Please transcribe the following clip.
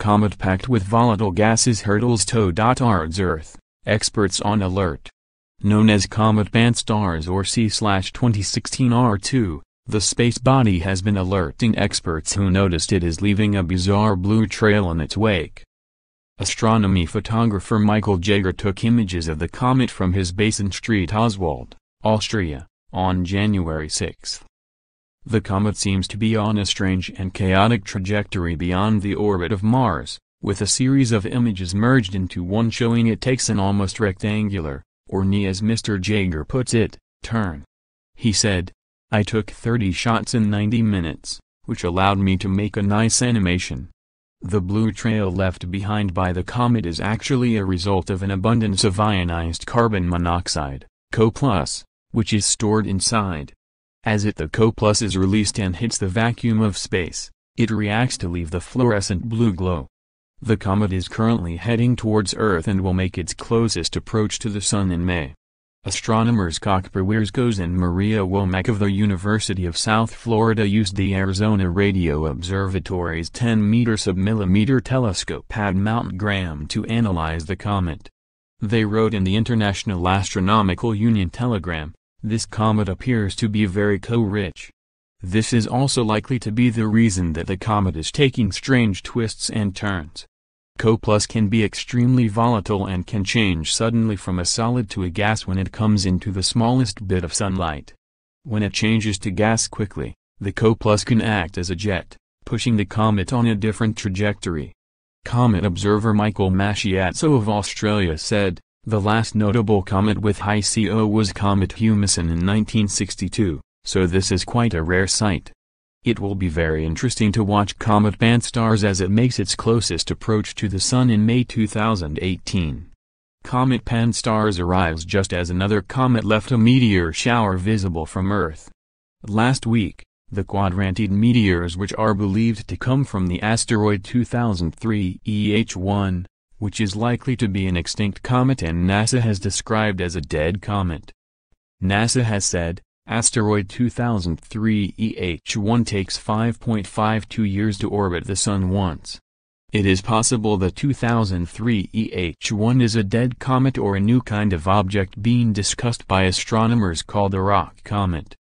comet packed with volatile gases hurtles towards Earth, experts on alert. Known as Comet PanSTARRS or C/2016 R2, the space body has been alerting experts who noticed it is leaving a bizarre blue trail in its wake. Astronomy photographer Michael Jäger took images of the comet from his base in St Oswald, Austria, on January 6. The comet seems to be on a strange and chaotic trajectory beyond the orbit of Mars, with a series of images merged into one showing it takes an almost rectangular, or knee as Mr. Jäger puts it, turn. He said, "I took 30 shots in 90 minutes, which allowed me to make a nice animation." The blue trail left behind by the comet is actually a result of an abundance of ionized carbon monoxide, Co+, which is stored inside. As the Co+ is released and hits the vacuum of space, it reacts to leave the fluorescent blue glow. The comet is currently heading towards Earth and will make its closest approach to the Sun in May. Astronomers Kokper Wierskos and Maria Womack of the University of South Florida used the Arizona Radio Observatory's 10-meter sub-millimeter telescope at Mount Graham to analyze the comet. They wrote in the International Astronomical Union Telegram, "This comet appears to be very Co-rich. This is also likely to be the reason that the comet is taking strange twists and turns." Co+ can be extremely volatile and can change suddenly from a solid to a gas when it comes into the smallest bit of sunlight. When it changes to gas quickly, the Co+ can act as a jet, pushing the comet on a different trajectory. Comet observer Michael Masciazzo of Australia said, "The last notable comet with high CO was Comet Humason in 1962, so this is quite a rare sight." It will be very interesting to watch Comet PanSTARRS as it makes its closest approach to the Sun in May 2018. Comet PanSTARRS arrives just as another comet left a meteor shower visible from Earth. Last week, the Quadrantid meteors, which are believed to come from the asteroid 2003 EH1, which is likely to be an extinct comet and NASA has described as a dead comet. NASA has said, asteroid 2003 EH1 takes 5.52 years to orbit the Sun once. It is possible that 2003 EH1 is a dead comet or a new kind of object being discussed by astronomers called a rock comet.